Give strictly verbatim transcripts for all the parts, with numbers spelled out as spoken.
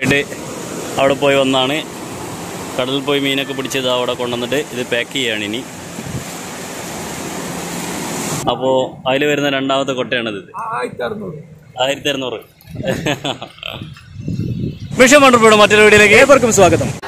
Today, out of boy on Nane, Kadal boy Mina Kapucha out of Kondana day, the Paki and Inni Apo, I live in the Randa the Cotana. I turn I turn over. Bishop Mandapuram material for Kumswagatam.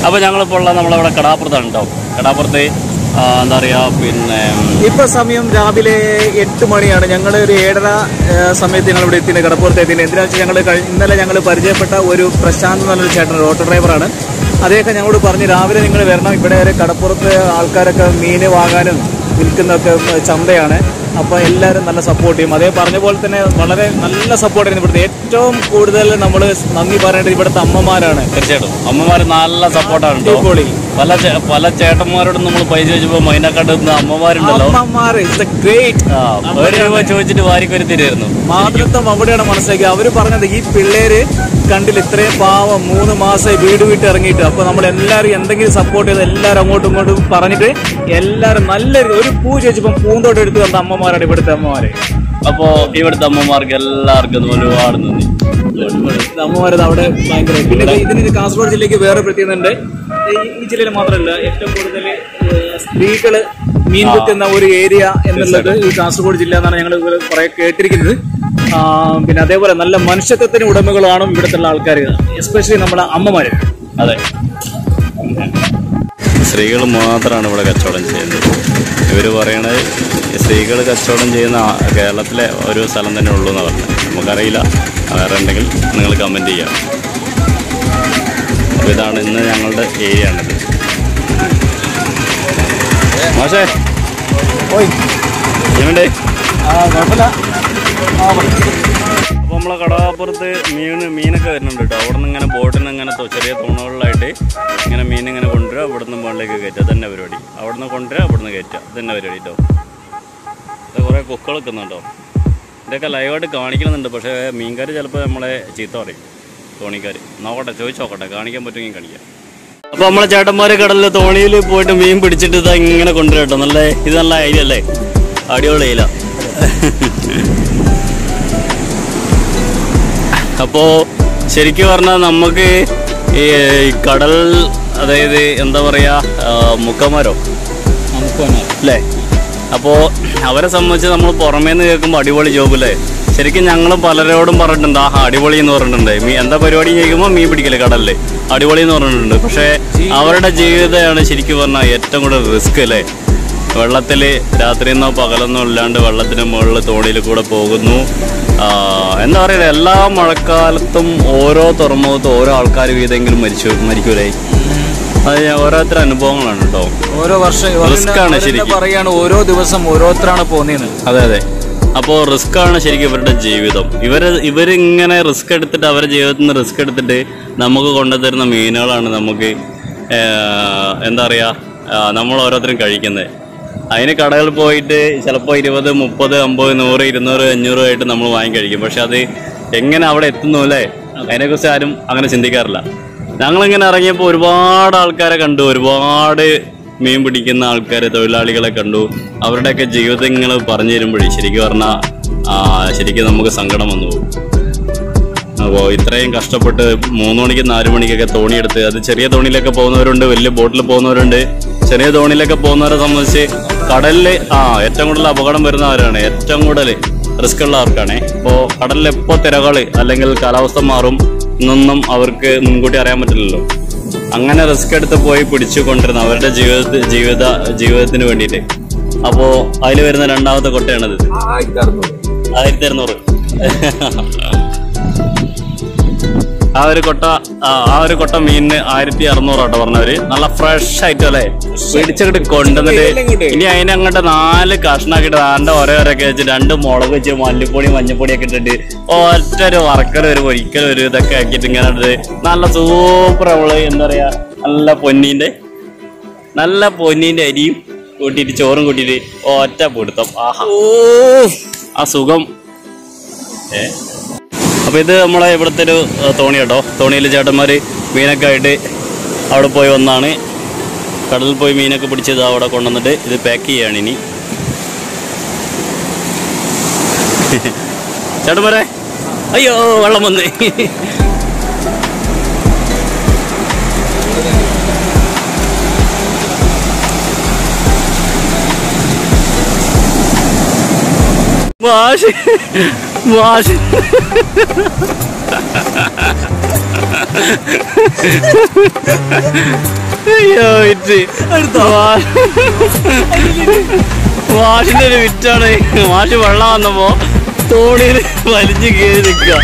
Abajanga Pola Kadapurthan, Kadapurte. If Samuel Rabile, it to money and a younger Rieda, Samethin of the Tinakapur, the Nandra, younger Parjapata, where you Prashan and Chatter, Rotor River, Adeka Yangu Parni Ravi, and Verna, Pedere, Katapur, Alcaraka, Mine, Wagan, Wilkin of Chambeana, Apaella, and Nala support him. Are they Parnavolt and Nala support him? Tom Kudel and Namulas, Nami Parent River, Amamara, Amamara Nala support and nobody. Palachatamar and the Pajajo Mina Kadamamar in the Lamar is the great. Very much to Varikari. Madrutta Mabuda Mansaga, every part of the heat pillar, Kandilitre, Paw, Moon, Masa, Vidu, Termit, Panamala, and the support is Ella Motomotu Paranite, Ella Maller, Puja, Pundo to the Amamara River. Upon even the Mamargal Argan, the more without a blanket. The cast was like a very pretty day. Each little mother, except for the street, mean within our area, and the letter, you transport Jilana and for a category. They were another Manchester than Udamagolan with the Lalcaria, especially Namada Amamari. It's regular mother and over a children's day. Every Varena is regular children's day in Galatle or Salan and Luna, Magarilla, Arandagal, Nalgamendia. Without in the younger area. What's that? Oi, even day. Ah, Napala. Pomla Kadapur, the mean, mean, and a boat and a torture, one light day, and a meaning and a wonder, but the one like a geta than never ready. Out the contrary, but the geta, then never ready. The Gora Kokol Kanado. They can live at a carnival and the Pasha, Minka, Jalpa, Chitori. Now, what a church of a carnival between Kanya. Upon my Chatamarica, the only point of being put into the Indian country on the lay is a lie. Adio Layla Apo Serikivarna, Namaki, Kadal, the Endavaria, Mukamaro, Lay. Apo, however, some much of the Porman, the Madiwal Jobule. Serikin Anglo Paladodum Paradanda, Adivoli in Orunda, me and the Parodi Yuma, me particular Cadale, Adivoli in Orunda, Avarada Jay and Shirikivana yet Tango Riscale, Valatele, Datrino, Pagalano, Land, Valatina Mola, Todil Koda Pogunu, and the Rella, Marcaltum, Oro, Tormo, Ora, Alcari with Angel Mercury. Oratra and Bonglando. Oro was a Parian Oro, there was some Orotra upon him. Other day. Upon Ruskarna Shiriki Verda J with them. If we're in a risk at the Tavaraja and the risk at the day, Namoko Kondather, the Minal and Namuki and the Ria, Namoratra Karikane. I know Kadal Poet, Salapoid, Mupada, Ambo, and Ori, and Nura, and Namuan Kariki, but Shadi, Engan Avatunole, and I go say I'm going to Sindikarla. Dangalangan Aranya Purvad, Alcara can do, reward, mean Budikin Alcara, the Lalica can do, Avradak a Jio thing of Parnir and British Rigorna, Shirikanamaka Sangamanu. Avoid train customer Mononic and Armonica Tony at the Cheria only like a poner and a bottle poner and day, Cheria only like a poner, someone say, Cadale, ah, Etangula Bogan Bernard, Etangudale, Riscala Arcane, or Cadale Poteragale, Alangal Calausta Marum. None our Munguta Ramatillo. Angana Ruskat the boy put its contra Navada Jivada Jivas in twenty day. Apo, I live in the Randa the Cotana. I turn over. Avricota, Avricota mean Irti Arnor at Ornari, Alla fresh itale. We checked the conda day. India in Angana, Kashnaka, and or a cage under Molovic, Maliponi, Manjapodi day. Or Terra Varker, where you can do the getting another day. Nala so probably in the area. Alla Poninde Nala Poninde, good did Choran good day, or Taput of Asugum. Eh? With the Malay Bertero, Tony Ado, Tony Lejatamari, Mina Kaide, out of Poy on Nani, Cuddle Poy Mina Kapucha out of Kondana day, the Paki and Inni ചേട്ടൻ വരെ അയ്യോ വെള്ളം വന്നു വാശി വാശി അയ്യോ it അടുത്തോ വാഷിന്റെ ഒരു വിറ്റാണ് വാഷ് വെള്ളം വന്നപ്പോ തോണിയിൽ വലിഞ്ഞു കയറി നിൽക്കുക.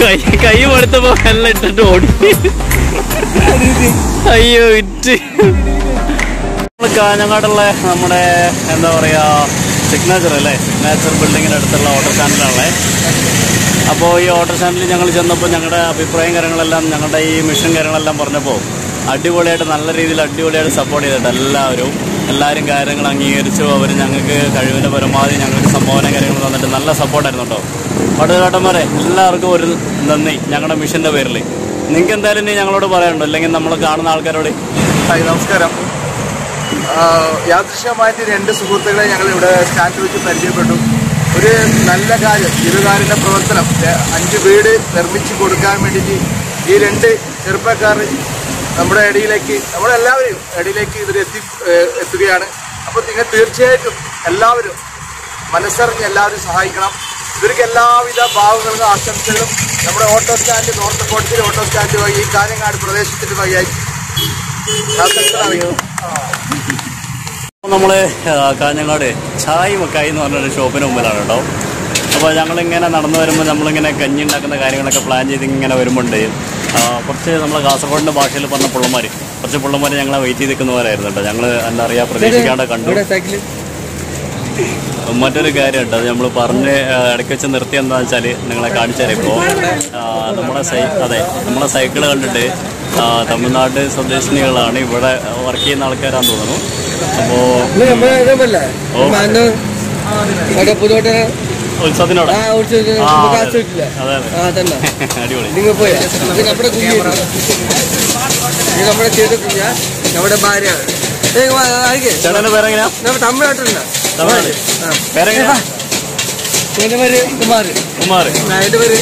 കൈ കൈ കൊടുത്തപ്പോ വെള്ളം ഇട്ടിട്ട് ഓടി. അയ്യോ വിറ്റ് നമ്മൾ കാഞ്ഞങ്ങാടുള്ള നമ്മുടെ എന്താ പറയാ സിഗ്നേച്ചർ അല്ലേ, സിഗ്നേച്ചർ ബിൽഡിങ്ങിൻ്റെ അടുത്തുള്ള ഓട്ടോ സ്റ്റാൻഡിലാണല്ലേ. അപ്പോൾ ഈ ഓട്ടോ സ്റ്റാൻഡിൽ ഞങ്ങൾ ചെന്നപ്പോൾ ഞങ്ങളുടെ അഭിപ്രായം കാര്യങ്ങളെല്ലാം ഞങ്ങളുടെ ഈ മിഷൻ കാര്യങ്ങളെല്ലാം പറഞ്ഞപ്പോൾ അടിപൊളിയായിട്ട് നല്ല രീതിയിൽ അടിപൊളിയായിട്ട് സപ്പോർട്ട് ചെയ്തിട്ട് എല്ലാവരും എല്ലാവരും കാര്യങ്ങൾ അംഗീകരിച്ചു. അവർ ഞങ്ങൾക്ക് കഴിവിൻ്റെ പരമാവധി ഞങ്ങൾക്ക് സംഭാവന കാര്യങ്ങൾ തന്നിട്ട് നല്ല സപ്പോർട്ടായിരുന്നു കേട്ടോ. പടുകാട്ടന്മാരെ എല്ലാവർക്കും ഒരു നന്ദി ഞങ്ങളുടെ മിഷൻ്റെ പേരിൽ. നിങ്ങൾക്ക് എന്തായാലും ഇനി ഞങ്ങളോട് പറയാനുണ്ടോ, അല്ലെങ്കിൽ നമ്മൾ കാണുന്ന ആൾക്കാരോട്? നമസ്കാരം. യാദൃശ്യമായിട്ട് രണ്ട് സുഹൃത്തുക്കളെ ഞങ്ങൾ ഇവിടെ സ്റ്റാൻഡ് വെച്ച് പരിചയപ്പെട്ടു. ഒരു നല്ല കാര്യം, ഇരുകാലിൻ്റെ പ്രവർത്തനം, അഞ്ച് വീട് നിർമ്മിച്ചു കൊടുക്കാൻ വേണ്ടിയിട്ട് ഈ രണ്ട് ചെറുപ്പക്കാർ നമ്മുടെ ഇടയിലേക്ക് നമ്മളെല്ലാവരെയും ഇടയിലേക്ക് ഇതിൽ എത്തി എത്തുകയാണ്. അപ്പോൾ നിങ്ങൾ തീർച്ചയായിട്ടും എല്ലാവരും മനസ്സറിഞ്ഞ് എല്ലാവരും സഹായിക്കണം. ഇവർക്ക് എല്ലാവിധ ഭാവങ്ങളും ആശംസകളും നമ്മുടെ ഓട്ടോ സ്റ്റാൻഡ് നോർത്ത് കോട്ടത്തിലെ ഓട്ടോ സ്റ്റാൻഡ് വഴി ഈ കാഞ്ഞങ്ങാട് പ്രദേശത്തിൻ്റെ വഴിയായി അറിയുന്നത്. നമ്മൾ കാഞ്ഞങ്ങാട് ചായ് മക്കായി എന്ന് പറഞ്ഞൊരു ഷോപ്പിന് മുമ്പിലാണ് കേട്ടോ. അപ്പോൾ ഞങ്ങളിങ്ങനെ നടന്നു വരുമ്പോൾ നമ്മളിങ്ങനെ കഞ്ഞി ഉണ്ടാക്കുന്ന കാര്യങ്ങളൊക്കെ പ്ലാൻ ചെയ്ത് ഇങ്ങനെ വരുമ്പോണ്ട് കുറച്ച് നമ്മളെ കാസർഗോഡിൻ്റെ ഭാഷയിൽ പറഞ്ഞ പുള്ളന്മാർ കുറച്ച് പുള്ളന്മാർ ഞങ്ങളെ വെയിറ്റ് ചെയ്ത് നിൽക്കുന്നവരായിരുന്നു കേട്ടോ. ഞങ്ങൾ എന്താ പറയുക പ്രതീക്ഷിക്കാണ്ട് കണ്ടു. മറ്റൊരു കാര്യം കേട്ടോ, അത് നമ്മൾ പറഞ്ഞ് ഇടയ്ക്ക് വെച്ച് നിർത്തി എന്താണെന്ന് വെച്ചാൽ നിങ്ങളെ കാണിച്ചാൽ ഇപ്പോൾ നമ്മളെ സൈ അതെ നമ്മളെ സൈക്കിൾ കണ്ടിട്ട് തമിഴ്നാട് സ്വദേശിനികളാണ് ഇവിടെ വർക്ക് ചെയ്യുന്ന ആൾക്കാരാന്ന് തോന്നുന്നു. അപ്പോൾ ഉത്സവത്തിനോട് ചേട്ടൻ്റെ പേരെങ്ങനെയാ? തമിഴ്നാട്ടിലുണ്ട്. പേരെങ്ങനെയാ? എൻ്റെ പേര് കുമാർ. കുമാർ എൻ്റെ പേര്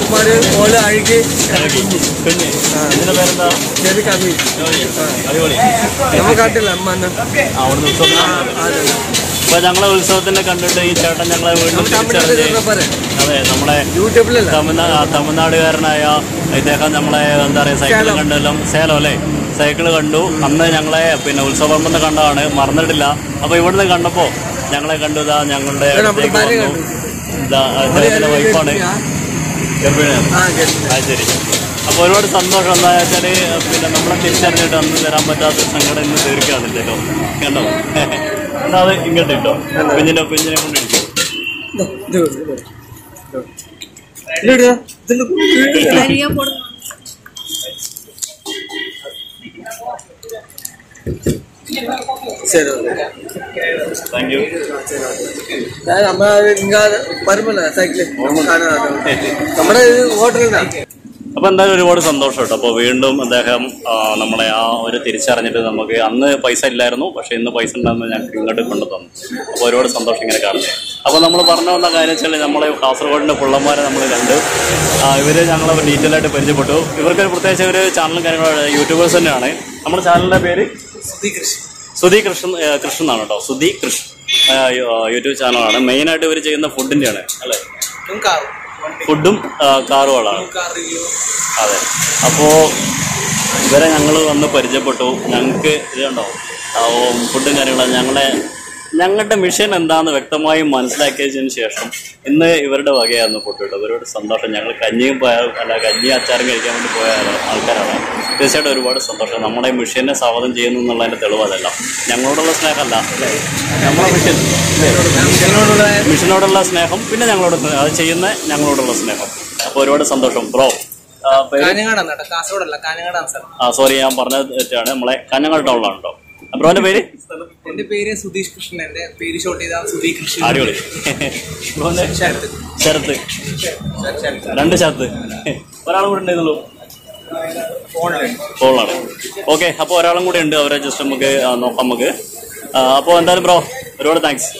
കുമാർ. ഓല് അഴുകി പിന്നെ ഇതിൻ്റെ പേരെന്താ? ചെറിയ കമ്മി. നമ്മുടെ കാട്ടില്ല അമ്മ അവിടുന്ന് ഉത്സവം. അപ്പോൾ ഞങ്ങളെ ഉത്സവത്തിൻ്റെ കണ്ടിട്ട് ഈ ചേട്ടൻ ഞങ്ങളെ വീണ്ടും അതെ നമ്മളെ തമിഴ്നാട് തമിഴ്നാടുകാരനായ ഇദ്ദേഹം നമ്മളെ എന്താ പറയുക സൈക്കിൾ കണ്ടെല്ലാം സേലം അല്ലേ സൈക്കിൾ കണ്ടു. അന്ന് ഞങ്ങളെ പിന്നെ ഉത്സവം കണ്ടതാണ്, മറന്നിട്ടില്ല. അപ്പോൾ ഇവിടുന്ന് കണ്ടപ്പോൾ ഞങ്ങളെ കണ്ടു. ഇതാ ഞങ്ങളുടെ ഇദ്ദേഹത്തിൻ്റെ വൈഫാണ് ഗർഭിണിയാണ്. ആ ശരി. അപ്പോൾ ഒരുപാട് സന്തോഷം. എന്താ വെച്ചാൽ പിന്നെ നമ്മളെ തിരിച്ചറിഞ്ഞിട്ട് അന്ന് തരാൻ പറ്റാത്ത സങ്കടം ഇന്ന് തീർക്കുകയാണല്ലോ. കണ്ടോ എന്നാ അത് ഇങ്ങോട്ട് കിട്ടോ കുഞ്ഞിൻ്റെ കുഞ്ഞിനെ കൊണ്ടിരിക്കും. Thank you. നമ്മുടെ ഹോട്ടലുണ്ടാക്കി. അപ്പോൾ എന്തായാലും ഒരുപാട് സന്തോഷം കേട്ടോ. അപ്പോൾ വീണ്ടും അദ്ദേഹം നമ്മളെ ആ ഒരു തിരിച്ചറിഞ്ഞിട്ട് നമുക്ക് അന്ന് പൈസ ഇല്ലായിരുന്നു, പക്ഷേ ഇന്ന് പൈസ ഉണ്ടാകുന്നത് ഞങ്ങൾക്ക് ഇങ്ങോട്ട് കൊണ്ടു തന്നു. അപ്പോൾ ഒരുപാട് സന്തോഷം ഇങ്ങനെ കാണുന്നത്. അപ്പോൾ നമ്മൾ പറഞ്ഞു വന്ന കാര്യം വെച്ചാൽ നമ്മളെ കാസർഗോഡിൻ്റെ പിള്ളമാരെ നമ്മൾ കണ്ടു. ഇവർ ഞങ്ങളെ ഡീറ്റെയിലായിട്ട് പരിചയപ്പെട്ടു. ഇവർക്കൊരു പ്രത്യേകിച്ച് ഒരു ചാനലും കാര്യങ്ങളും യൂട്യൂബേഴ്സ് തന്നെയാണ്. നമ്മുടെ ചാനലിൻ്റെ പേര് സുധി കൃഷി സുധി കൃഷ്ണൻ കൃഷ്ണൻ എന്നാണ് കേട്ടോ. സുധി കൃഷ്ണൻ യൂട്യൂബ് ചാനലാണ്. മെയിനായിട്ട് ഇവർ ചെയ്യുന്ന ഫുഡിൻ്റെയാണ് അല്ലേ, ഫുഡും കാറുകളാണ്. അതെ. അപ്പോൾ ഇവരെ ഞങ്ങൾ വന്ന് പരിചയപ്പെട്ടു. ഞങ്ങൾക്ക് ഇതുണ്ടോ ഫുഡും കാര്യങ്ങളും ഞങ്ങളെ ഞങ്ങളുടെ മിഷൻ എന്താണെന്ന് വ്യക്തമായി മനസ്സിലാക്കിയതിന് ശേഷം ഇന്ന് ഇവരുടെ വകയായിരുന്നു ഫുഡ് കേട്ടോ. ഇവരോട് സന്തോഷം. ഞങ്ങൾ കഞ്ഞിയും അല്ല കഞ്ഞിയും അച്ചാറും കഴിക്കാൻ വേണ്ടി പോയ ആൾക്കാരാണ്. തീർച്ചയായിട്ടും ഒരുപാട് സന്തോഷം. നമ്മുടെ മിഷനെ സ്വാഗതം ചെയ്യുന്നു എന്നുള്ളതിൻ്റെ തെളിവതല്ല, ഞങ്ങളോടുള്ള സ്നേഹമല്ല, നമ്മളെ മിഷൻ മിഷനോടുള്ള സ്നേഹം, പിന്നെ ഞങ്ങളോട് അത് ചെയ്യുന്ന ഞങ്ങളോടുള്ള സ്നേഹം. അപ്പോൾ ഒരുപാട് സന്തോഷം ബ്രോ. ആ സോറി, ഞാൻ പറഞ്ഞ തെറ്റാണ്. നമ്മളെ കാഞ്ഞങ്ങാട് ടൗണിലാണ് കേട്ടോ. ബ്രോന്റെ പേര്? എന്റെ പേര് സുധീഷ് കൃഷ്ണൻ. എന്റെ പേര് ഷോർട്ട് ചെയ്താണ് സുധീ കൃഷ്ണൻ. അടിപൊളി. ബ്രോന്റെ ശരത്ത്. രണ്ട് ശരത്ത്. ഒരാളും കൂടെ ഉണ്ടായിരുന്നുള്ളൂ. ഫോണിലാണ്. ഓക്കെ. അപ്പോൾ ഒരാളും കൂടെ ഉണ്ട്. അവരെ ജസ്റ്റ് നമുക്ക് നോക്കാം നമുക്ക്. അപ്പോൾ എന്തായാലും ബ്രോ ഒരുപാട് താങ്ക്സ്.